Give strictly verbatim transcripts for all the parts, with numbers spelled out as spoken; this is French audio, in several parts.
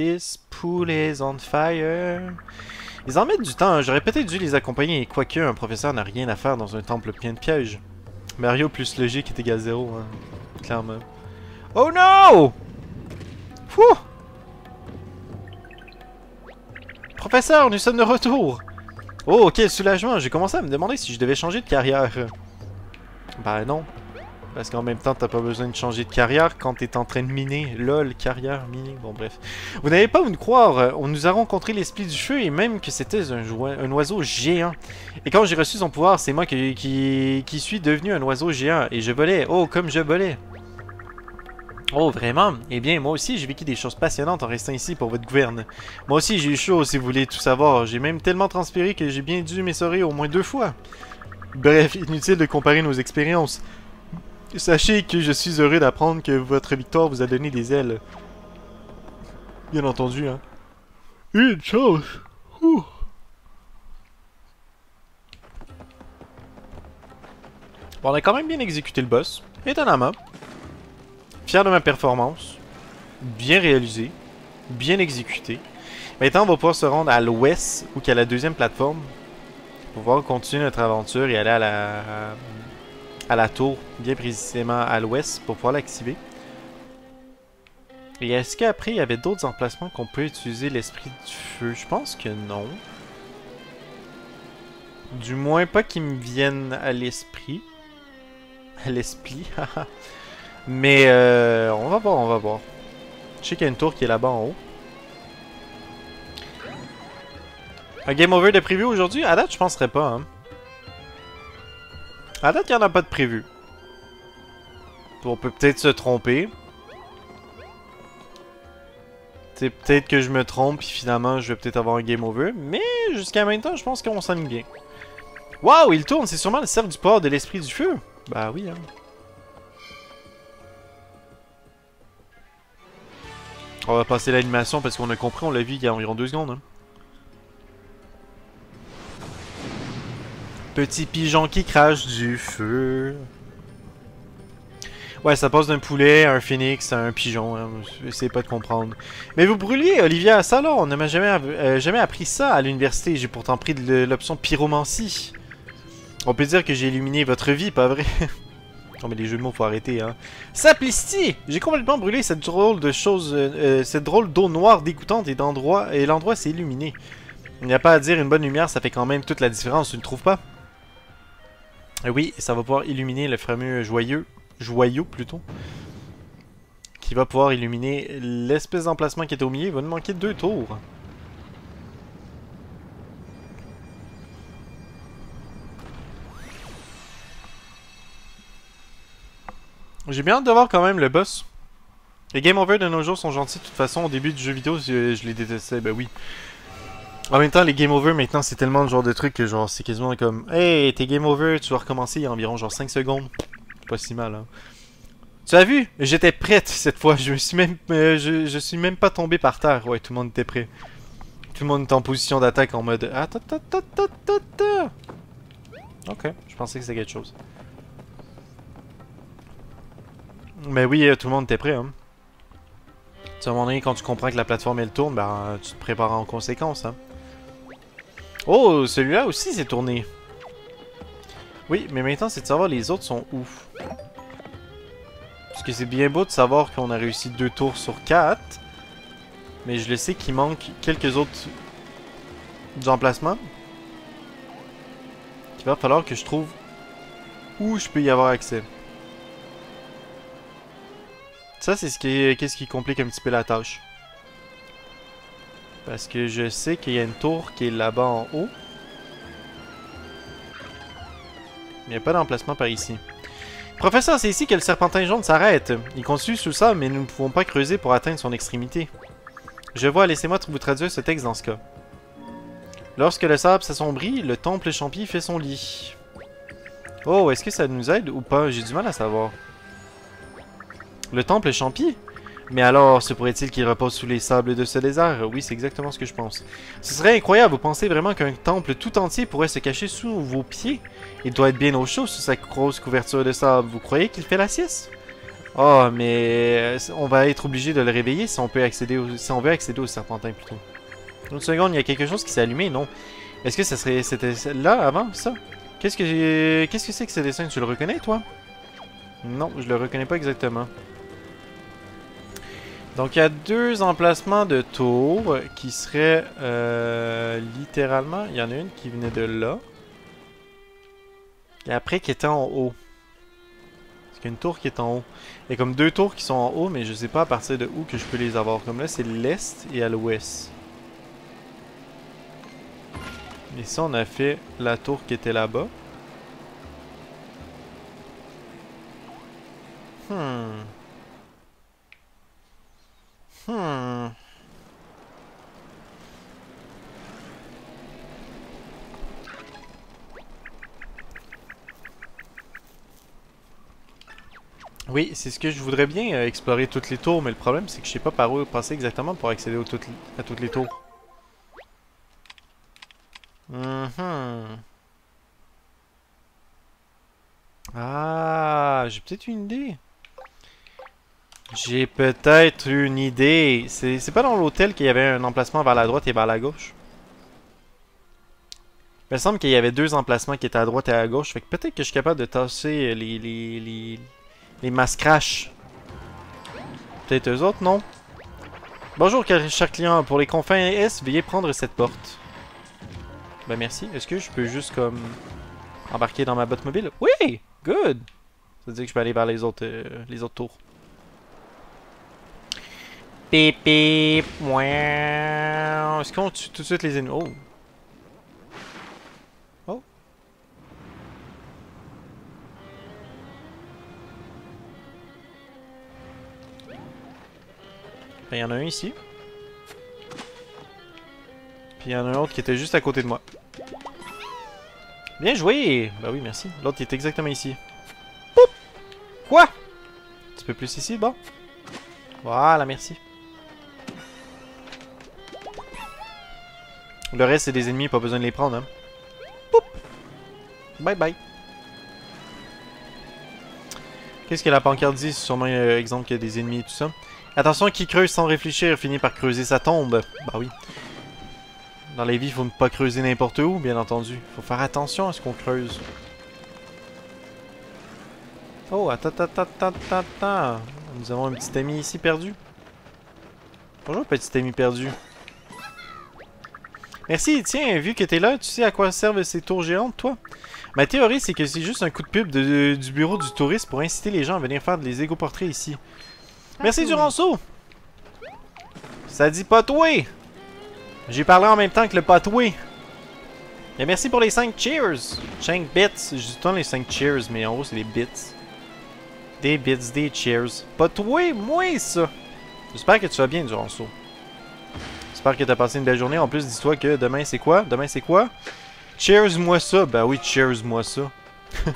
This pool is on fire. Ils en mettent du temps, hein. J'aurais peut-être dû les accompagner, et quoique un professeur n'a rien à faire dans un temple plein de pièges. Mario plus logique est égal à zéro, hein. Clairement. Oh no! Fouh! Professeur, nous sommes de retour! Oh, quel soulagement! J'ai commencé à me demander si je devais changer de carrière. Bah non. Parce qu'en même temps, t'as pas besoin de changer de carrière quand t'es en train de miner. Lol, carrière, miner, bon bref. Vous n'avez pas où nous croire, on nous a rencontré l'esprit du feu et même que c'était un, un oiseau géant. Et quand j'ai reçu son pouvoir, c'est moi qui, qui, qui suis devenu un oiseau géant. Et je volais, oh comme je volais. Oh vraiment? Eh bien moi aussi j'ai vécu des choses passionnantes en restant ici pour votre gouverne. Moi aussi j'ai eu chaud si vous voulez tout savoir. J'ai même tellement transpiré que j'ai bien dû m'essorer au moins deux fois. Bref, inutile de comparer nos expériences. Sachez que je suis heureux d'apprendre que votre victoire vous a donné des ailes. Bien entendu, hein. Une chance. Ouh. Bon, on a quand même bien exécuté le boss. Étonnamment. Fier de ma performance. Bien réalisé. Bien exécuté. Maintenant, on va pouvoir se rendre à l'ouest ou qu'à la deuxième plateforme. Pour pouvoir continuer notre aventure et aller à la... à la tour, bien précisément à l'ouest, pour pouvoir l'activer. Et est-ce qu'après, il y avait d'autres emplacements qu'on peut utiliser l'esprit du feu? Je pense que non. Du moins, pas qu'ils me viennent à l'esprit. À l'esprit, haha. Mais euh, on va voir, on va voir. Je sais qu'il y a une tour qui est là-bas en haut. Un game over de prévu aujourd'hui? À date, je penserais pas, hein. À date, il n'y en a pas de prévu. On peut peut-être se tromper. C'est peut-être que je me trompe, puis finalement, je vais peut-être avoir un game over. Mais jusqu'à maintenant, je pense qu'on s'ennuie bien. Waouh, il tourne! C'est sûrement le cercle du port de l'esprit du feu. Bah oui, hein. On va passer l'animation parce qu'on a compris, on l'a vu il y a environ deux secondes. Hein. Petit pigeon qui crache du feu. Ouais, ça passe d'un poulet à un phénix à un pigeon. Hein. Essayez pas de comprendre. Mais vous brûliez, Olivia, ça là, on n'a jamais, euh, jamais appris ça à l'université. J'ai pourtant pris l'option pyromancie. On peut dire que j'ai illuminé votre vie, pas vrai? Non mais les jeux de mots, faut arrêter, hein. Saplisti! J'ai complètement brûlé cette drôle de chose, euh, cette drôle d'eau noire dégoûtante et d'endroit, et l'endroit s'est illuminé. Il n'y a pas à dire, une bonne lumière, ça fait quand même toute la différence, tu ne trouves pas? Oui, ça va pouvoir illuminer le fameux joyeux, joyau plutôt, qui va pouvoir illuminer l'espèce d'emplacement qui est au milieu. Il va nous manquer deux tours. J'ai bien hâte de voir quand même le boss. Les game over de nos jours sont gentils de toute façon. Au début du jeu vidéo, je les détestais, bah ben oui. En même temps, les game over maintenant, c'est tellement le genre de truc que genre c'est quasiment comme hey, t'es game over, tu vas recommencer il y a environ genre cinq secondes. Pas si mal, hein. Tu as vu? J'étais prête cette fois, je me suis même euh, je, je suis même pas tombé par terre. Ouais, tout le monde était prêt. Tout le monde était en position d'attaque en mode ah ta ta ta ta ta ta. OK, je pensais que c'était quelque chose. Mais oui, tout le monde était prêt, hein. Tu sais, à un moment donné, quand tu comprends que la plateforme elle tourne, ben tu te prépares en conséquence, hein. Oh, celui-là aussi s'est tourné. Oui, mais maintenant c'est de savoir les autres sont où. Parce que c'est bien beau de savoir qu'on a réussi deux tours sur quatre. Mais je le sais qu'il manque quelques autres emplacements. Il va falloir que je trouve où je peux y avoir accès. Ça, c'est ce qui, qu'est-ce qui complique un petit peu la tâche. Parce que je sais qu'il y a une tour qui est là-bas en haut. Il n'y a pas d'emplacement par ici. Professeur, c'est ici que le serpentin jaune s'arrête. Il continue sous ça, mais nous ne pouvons pas creuser pour atteindre son extrémité. Je vois, laissez-moi vous traduire ce texte dans ce cas. Lorsque le sable s'assombrit, le temple champi fait son lit. Oh, est-ce que ça nous aide ou pas? J'ai du mal à savoir. Le temple champi? Mais alors, se pourrait-il qu'il repose sous les sables de ce désert? Oui, c'est exactement ce que je pense. Ce serait incroyable, vous pensez vraiment qu'un temple tout entier pourrait se cacher sous vos pieds? Il doit être bien au chaud sous sa grosse couverture de sable, vous croyez qu'il fait la sieste? Oh, mais on va être obligé de le réveiller si on peut accéder au... si on veut accéder au serpentin plutôt. Une seconde, il y a quelque chose qui s'est allumé, non? Est-ce que ça serait... c'était là avant, ça? Qu'est-ce que Qu'est-ce que c'est que ce dessin? Tu le reconnais, toi? Non, je le reconnais pas exactement. Donc, il y a deux emplacements de tours qui seraient euh, littéralement... Il y en a une qui venait de là. Et après, qui était en haut. Une tour qui est en haut. Il y a comme deux tours qui sont en haut, mais je sais pas à partir de où que je peux les avoir. Comme là, c'est l'est et à l'ouest. Et ça, on a fait la tour qui était là-bas. Hmm. Hmm. Oui, c'est ce que je voudrais bien euh, explorer toutes les tours, mais le problème c'est que je sais pas par où passer exactement pour accéder aux toutes, à toutes les tours. Mm-hmm. Ah, j'ai peut-être une idée. J'ai peut-être une idée. C'est pas dans l'hôtel qu'il y avait un emplacement vers la droite et vers la gauche? Il me semble qu'il y avait deux emplacements qui étaient à droite et à gauche, fait que peut-être que je suis capable de tasser les... les, les... les mascraches. Peut-être eux autres, non? Bonjour, cher client. Pour les confins S, veuillez prendre cette porte. Ben merci. Est-ce que je peux juste comme embarquer dans ma botte mobile? Oui! Good! Ça veut dire que je peux aller vers les autres, euh, les autres tours. Pipi! Mouin! Est-ce qu'on tue tout de suite les ennemis? Oh! Il y en a un ici. Puis il y en a un autre qui était juste à côté de moi. Bien joué! Bah oui, merci. L'autre il est exactement ici. Poup! Quoi? Un petit peu plus ici, bon. Voilà, merci. Le reste, c'est des ennemis, pas besoin de les prendre. Hein. Poup! Bye bye. Qu'est-ce que la pancarte dit? C'est sûrement euh, exemple qu'il y a des ennemis et tout ça. Attention, qui creuse sans réfléchir finit par creuser sa tombe. Bah oui. Dans les vies, il faut ne pas creuser n'importe où, bien entendu. Faut faire attention à ce qu'on creuse. Oh, attends, attends, attends, attends. Nous avons un petit ami ici perdu. Bonjour, petit ami perdu. Merci, tiens, vu que t'es là, tu sais à quoi servent ces tours géantes, toi? Ma théorie, c'est que c'est juste un coup de pub de, de, du bureau du touriste pour inciter les gens à venir faire des égoportraits ici. Merci du rançon! Ça dit patoué! J'ai parlé en même temps que le patoué! Mais merci pour les cinq cheers! cinq bits! J'ai tout le temps les cinq cheers, mais en gros c'est des bits. Des bits, des cheers. Patoué, moi ça! J'espère que tu vas bien du rançon. J'espère que t'as passé une belle journée. En plus, dis-toi que demain c'est quoi? Demain c'est quoi? Cheers-moi ça! Bah oui, cheers-moi ça! De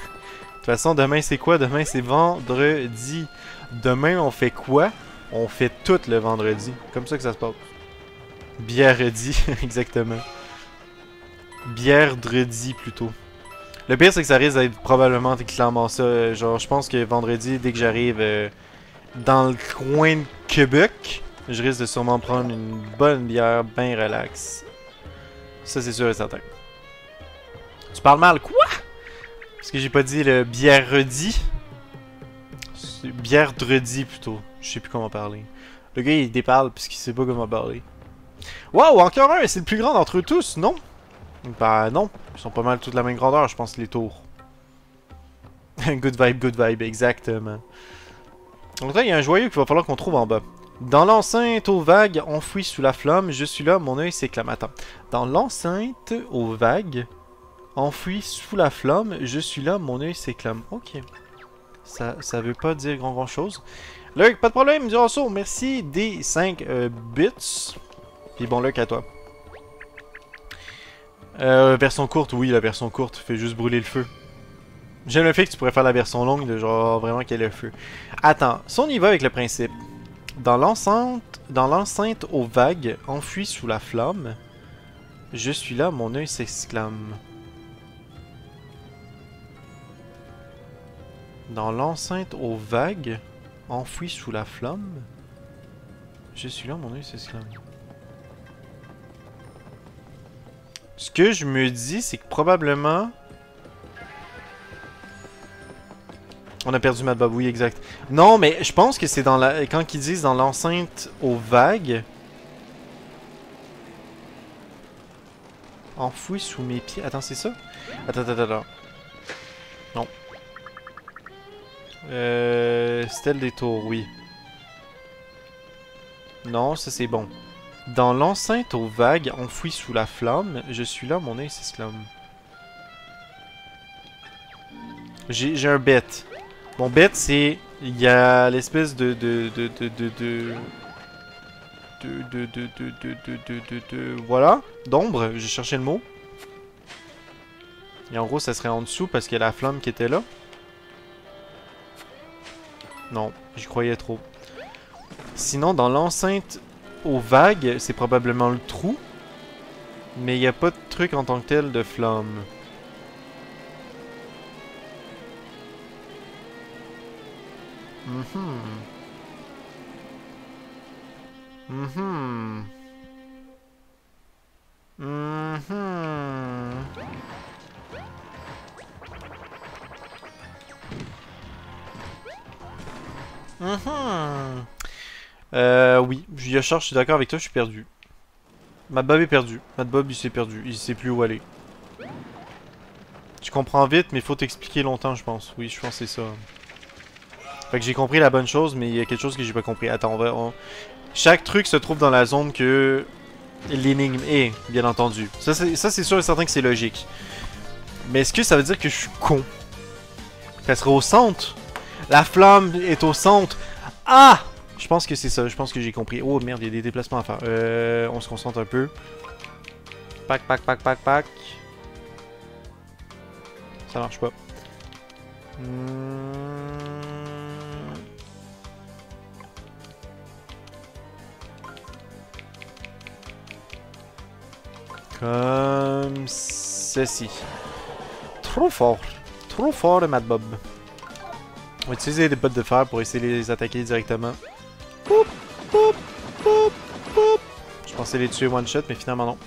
toute façon, demain c'est quoi? Demain c'est vendredi! Demain, on fait quoi? On fait tout le vendredi. Comme ça que ça se passe. Bière-redi, exactement. Bière-dredi, plutôt. Le pire, c'est que ça risque d'être probablement clairement ça. Genre, je pense que vendredi, dès que j'arrive euh, dans le coin de Québec, je risque de sûrement prendre une bonne bière bien relax. Ça, c'est sûr et certain. Tu parles mal, quoi? Parce que j'ai pas dit le bière-redi. Bière-dredi plutôt. Je sais plus comment parler. Le gars il déparle puisqu'il sait pas comment parler. Waouh, encore un, c'est le plus grand d'entre eux tous, non? Bah non, ils sont pas mal tous de la même grandeur, je pense, les tours. Good vibe, good vibe, exactement. Donc là, il y a un joyau qu'il va falloir qu'on trouve en bas. Dans l'enceinte aux vagues, enfouie sous la flamme, je suis là, mon œil s'éclame. Attends. Dans l'enceinte aux vagues, enfouie sous la flamme, je suis là, mon œil s'éclame. Ok. Ça, ça veut pas dire grand grand chose. Luc, pas de problème, du rançon. Merci des cinq euh, bits. Puis bon, Luc, à toi. Euh, version courte, oui, la version courte. Fait juste brûler le feu. J'aime le fait que tu pourrais faire la version longue de genre vraiment qu'elle ait le feu. Attends, si on y va avec le principe. Dans l'enceinte, dans l'enceinte aux vagues, enfuie sous la flamme, je suis là, mon œil s'exclame. Dans l'enceinte aux vagues, enfoui sous la flamme. Je suis là, mon œil s'exclame. Ce que je me dis, c'est que probablement... On a perdu Matbob, oui, exact. Non, mais je pense que c'est dans la... Quand ils disent dans l'enceinte aux vagues... Enfoui sous mes pieds... Attends, c'est ça? Attends, attends, attends. Non. Euh... Stèle des tours, oui. Non, ça c'est bon. Dans l'enceinte aux vagues, enfouie sous la flamme, je suis là, mon œil s'exclame. J'ai un bête. Mon bête, c'est... Il y a l'espèce de... de... de... de... de... de... de... de... de... de... de... de... de... Voilà. D'ombre, j'ai cherché le mot. Et en gros, ça serait en dessous parce qu'il y a la flamme qui était là. Non, j'y croyais trop. Sinon, dans l'enceinte... aux vagues, c'est probablement le trou. Mais il n'y a pas de truc en tant que tel de flamme. Mhm. Mhm. Mhm. Mhm. Euh, oui, Yachar, je suis d'accord avec toi, je suis perdu. Matbob est perdu. Matbob, il s'est perdu. Il sait plus où aller. Tu comprends vite, mais faut t'expliquer longtemps, je pense. Oui, je pense que c'est ça. Fait que j'ai compris la bonne chose, mais il y a quelque chose que j'ai pas compris. Attends, on va... On... Chaque truc se trouve dans la zone que l'énigme est, bien entendu. Ça, c'est sûr et certain que c'est logique. Mais est-ce que ça veut dire que je suis con? Ça serait au centre. La flamme est au centre. Ah! Je pense que c'est ça, je pense que j'ai compris. Oh merde, il y a des déplacements à faire. Euh, on se concentre un peu. Pac, pac, pac, pac, pac. Ça marche pas. Comme ceci. Trop fort. Trop fort le Matbob. On va utiliser des bottes de fer pour essayer de les attaquer directement. Poup, poup, poup, poup. Je pensais les tuer one shot, mais finalement non.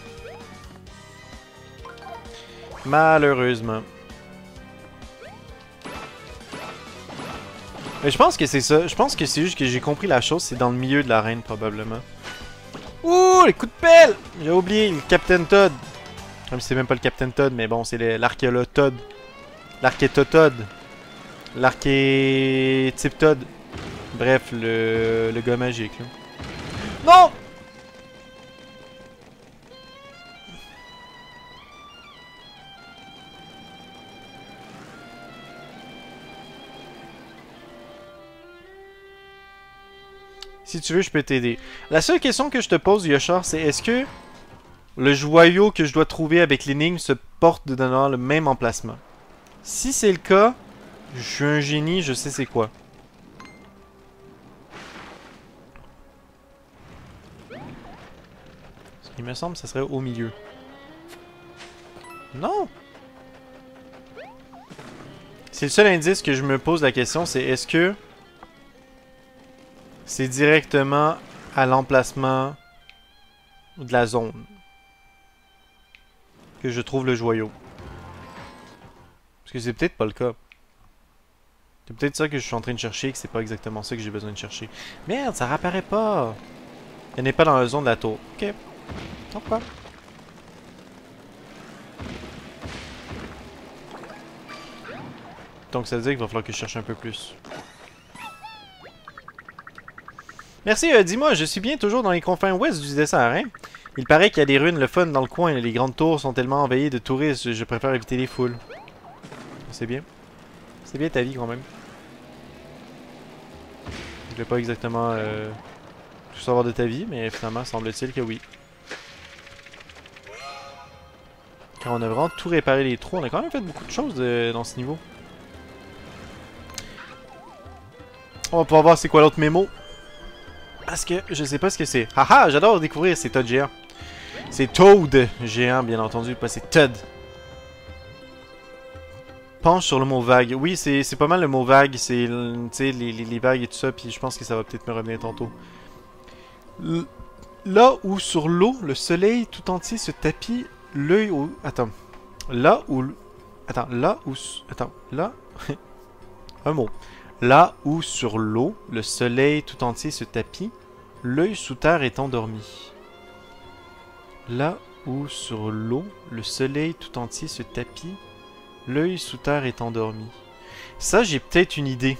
Malheureusement. Mais je pense que c'est ça. Je pense que c'est juste que j'ai compris la chose. C'est dans le milieu de l'arène, probablement. Ouh, les coups de pelle! J'ai oublié le Captain Todd. Même si c'est même pas le Captain Todd, mais bon, c'est l'archéologue Todd. L'archétotodd. L'archétype Todd. Bref, le, le gars magique, là. Non! Si tu veux, je peux t'aider. La seule question que je te pose, Yachar, c'est est-ce que le joyau que je dois trouver avec l'énigme se porte dans le même emplacement? Si c'est le cas, je suis un génie, je sais c'est quoi. Il me semble que ça serait au milieu. Non! C'est le seul indice que je me pose la question, c'est est-ce que c'est directement à l'emplacement de la zone que je trouve le joyau? Parce que c'est peut-être pas le cas. C'est peut-être ça que je suis en train de chercher et que c'est pas exactement ça que j'ai besoin de chercher. Merde, ça réapparaît pas! Elle n'est pas dans la zone de la tour. Ok. Pourquoi? Donc ça veut dire qu'il va falloir que je cherche un peu plus. Merci, euh, dis-moi, je suis bien toujours dans les confins ouest du dessert, hein? Il paraît qu'il y a des ruines le fun dans le coin et les grandes tours sont tellement envahies de touristes, je préfère éviter les foules. C'est bien. C'est bien ta vie quand même. Je voulais pas exactement euh, tout savoir de ta vie, mais finalement semble-t-il que oui. Car on a vraiment tout réparé les trous. On a quand même fait beaucoup de choses de, dans ce niveau. On va pouvoir voir c'est quoi l'autre mémo. Parce que je sais pas ce que c'est. Haha, j'adore découvrir, c'est Todd géant. C'est Toad géant, bien entendu, pas c'est Todd. penche sur le mot vague. Oui, c'est pas mal le mot vague, c'est les, les, les vagues et tout ça, puis je pense que ça va peut-être me revenir tantôt. L là où sur l'eau, le soleil tout entier se tapit, l'œil au... Attends. Là où... Attends, là où... Attends, là... Un mot. Là où sur l'eau, le soleil tout entier se tapit, l'œil sous terre est endormi. Là où sur l'eau, le soleil tout entier se tapit, l'œil sous terre est endormi. Ça, j'ai peut-être une idée.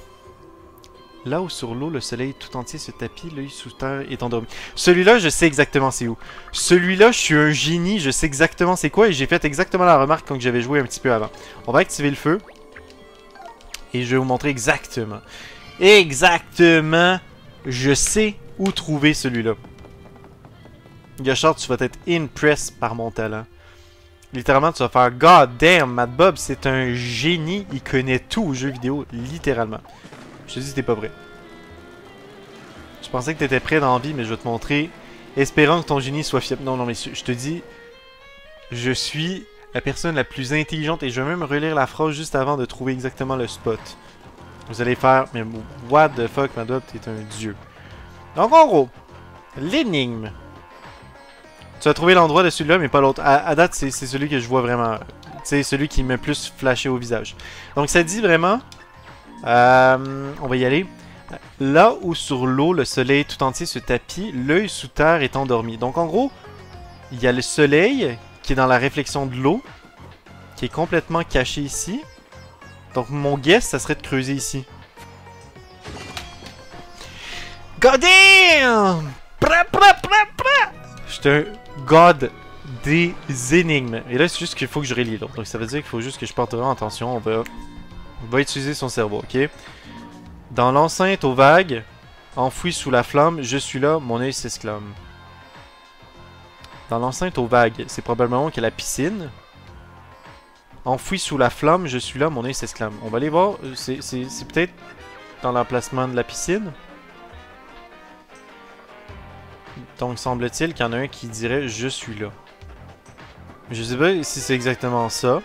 Là où sur l'eau, le soleil tout entier se tapit, l'œil sous terre est endormi. Celui-là, je sais exactement c'est où. Celui-là, je suis un génie, je sais exactement c'est quoi et j'ai fait exactement la remarque quand j'avais joué un petit peu avant. On va activer le feu. Et je vais vous montrer exactement. Exactement, je sais où trouver celui-là. Gachard, tu vas être impressed par mon talent. Littéralement, tu vas faire God damn, Matbob, c'est un génie, il connaît tout aux jeux vidéo, littéralement. Je te dis, t'es pas prêt. Je pensais que t'étais prêt dans la vie, mais je vais te montrer. Espérant que ton génie soit fiable. Non, non, mais je te dis, je suis la personne la plus intelligente et je vais même relire la phrase juste avant de trouver exactement le spot. Vous allez faire, mais what the fuck, Matbob, t'es un dieu. Donc, en gros, l'énigme. Tu as trouvé l'endroit de celui-là, mais pas l'autre. À, à date, c'est celui que je vois vraiment. C'est celui qui m'a plus flashé au visage. Donc, ça dit vraiment... Euh, on va y aller. Là où sur l'eau, le soleil tout entier se tapit, l'œil sous terre est endormi. Donc, en gros, il y a le soleil qui est dans la réflexion de l'eau, qui est complètement caché ici. Donc, mon guess, ça serait de creuser ici. God damn! Pra, pra, pra, pra! J'étais un god des énigmes. Et là, c'est juste qu'il faut que je relis l'autre. Donc, ça veut dire qu'il faut juste que je porte vraiment attention. On va, on va utiliser son cerveau, ok? Dans l'enceinte aux vagues, enfoui sous la flamme, je suis là, mon œil s'exclame. Dans l'enceinte aux vagues, c'est probablement qu'il y a la piscine. Enfoui sous la flamme, je suis là, mon œil s'exclame. On va aller voir. C'est peut-être dans l'emplacement de la piscine. Donc, semble-t-il qu'il y en a un qui dirait « Je suis là ». Je sais pas si c'est exactement ça.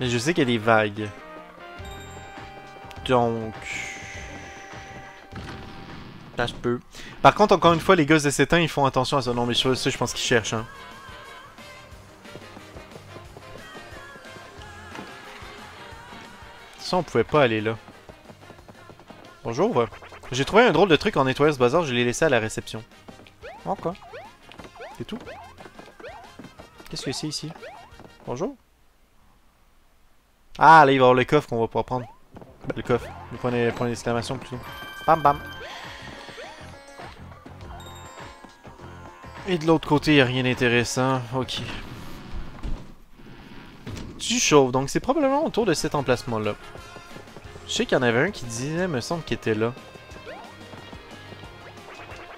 Mais je sais qu'il y a des vagues. Donc... Ça se peut. Par contre, encore une fois, les gosses de sept ans, ils font attention à ça. Non, mais ça, je pense qu'ils cherchent, hein. Ça, on pouvait pas aller là. Bonjour, ouais. J'ai trouvé un drôle de truc en nettoyant ce bazar, je l'ai laissé à la réception. Encore. C'est tout. Qu'est-ce que c'est ici? Bonjour. Ah, là, il va y avoir le coffre qu'on va pouvoir prendre. Le coffre. Le point d'exclamation plutôt. Bam, bam. Et de l'autre côté, il n'y a rien d'intéressant. Ok. Tu chauves, donc c'est probablement autour de cet emplacement-là. Je sais qu'il y en avait un qui disait, me semble, qu'il était là.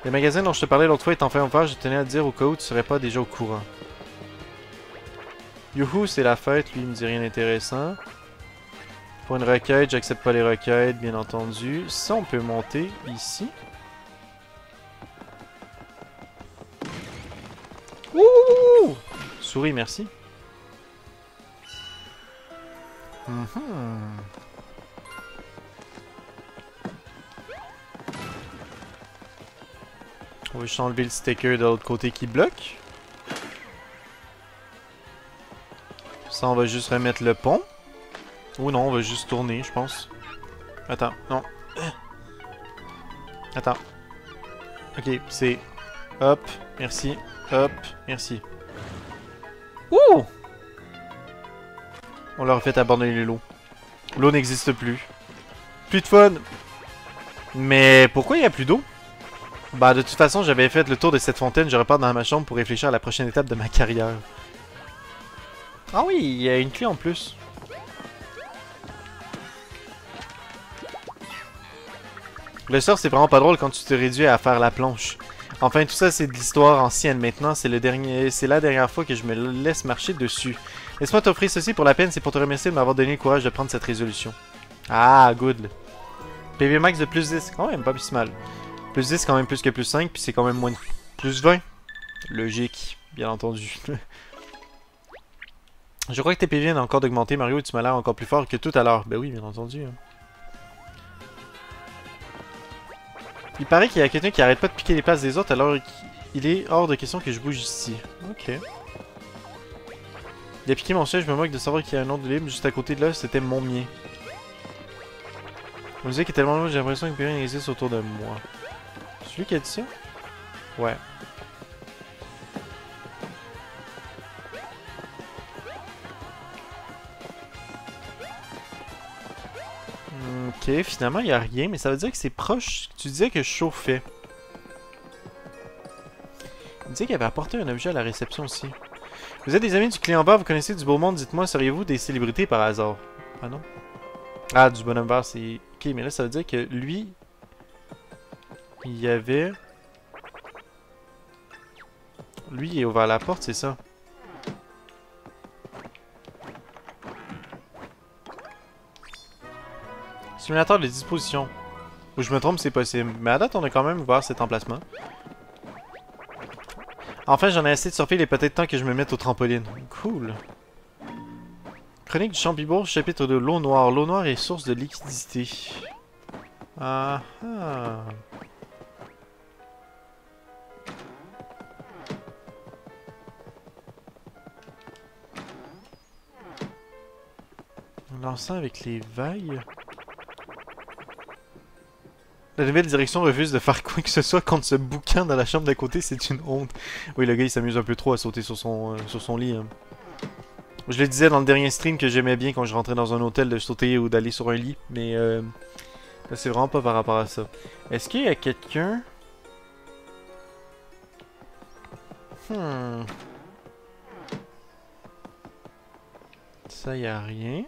Le magasin dont je te parlais l'autre fois est enfin ouvert, je tenais à te dire au cas où tu serais pas déjà au courant. Youhou, c'est la fête, lui il me dit rien d'intéressant. Pour une requête, j'accepte pas les requêtes, bien entendu. Ça, on peut monter ici. Ouh! Souris, merci. Mm-hmm. On va juste enlever le sticker de l'autre côté qui bloque. Ça, on va juste remettre le pont. Ou non, on va juste tourner, je pense. Attends, non. Attends. Ok, c'est... Hop, merci. Hop, merci. Ouh! On leur a fait abandonner l'eau. L'eau n'existe plus. Plus de fun! Mais pourquoi il n'y a plus d'eau? Bah de toute façon j'avais fait le tour de cette fontaine, je repars dans ma chambre pour réfléchir à la prochaine étape de ma carrière. Ah oui, il y a une clé en plus. Le sort c'est vraiment pas drôle quand tu te réduis à faire la planche. Enfin tout ça c'est de l'histoire ancienne, maintenant c'est le dernier, c'est la dernière fois que je me laisse marcher dessus. Laisse-moi t'offrir ceci pour la peine, c'est pour te remercier de m'avoir donné le courage de prendre cette résolution. Ah good. P V max de plus dix, quand même pas plus mal. Plus dix, c'est quand même plus que plus cinq, puis c'est quand même moins de plus vingt. Logique, bien entendu. Je crois que tes P V viennent encore d'augmenter, Mario, et tu m'as l'air encore plus fort que tout à l'heure. Ben oui, bien entendu. Il paraît qu'il y a quelqu'un qui arrête pas de piquer les places des autres, alors il est hors de question que je bouge ici. Ok. Il a piqué mon chien, je me moque de savoir qu'il y a un autre libre juste à côté de là, c'était mon mien. La musique est tellement loin, j'ai l'impression que plus rien existe autour de moi. C'est lui qui a dit ça? Ouais. Ok, finalement il n'y a rien, mais ça veut dire que c'est proche. Tu disais que je chauffais. Il disait qu'il avait apporté un objet à la réception aussi. Vous êtes des amis du client bas, vous connaissez du beau monde, dites-moi, seriez-vous des célébrités par hasard? Ah non? Ah, du bonhomme vert, c'est... Ok, mais là ça veut dire que lui... Il y avait... Lui il est ouvert à la porte, c'est ça? Simulateur de disposition. Ou je me trompe, c'est possible. Mais à date, on a quand même ouvert cet emplacement. Enfin, j'en ai assez de surfer, il est peut-être temps que je me mette au trampoline. Cool. Chronique du Champibourg, chapitre deux, l'eau noire. L'eau noire est source de liquidité. Ah ah. On lance avec les vagues. La nouvelle direction refuse de faire quoi que ce soit contre ce bouquin dans la chambre d'à côté, c'est une honte. Oui, le gars il s'amuse un peu trop à sauter sur son, euh, sur son lit. Hein. Je le disais dans le dernier stream que j'aimais bien quand je rentrais dans un hôtel de sauter ou d'aller sur un lit, mais euh, c'est vraiment pas par rapport à ça. Est-ce qu'il y a quelqu'un... Hmm... Ça y a rien...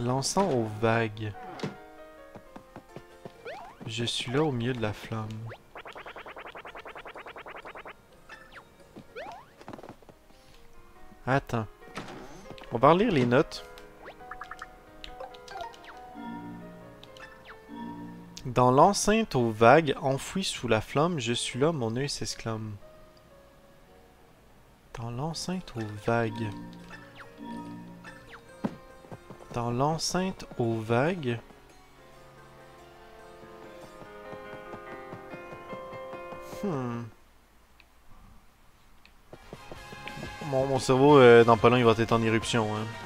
Lançant aux vagues. Je suis là au milieu de la flamme. Attends. On va relire les notes. Dans l'enceinte aux vagues, enfouie sous la flamme, je suis là, mon œil s'exclame. Dans l'enceinte aux vagues. Dans l'enceinte aux vagues. Hmm. Bon, mon cerveau, euh, dans pas long, il va être en éruption. Hein.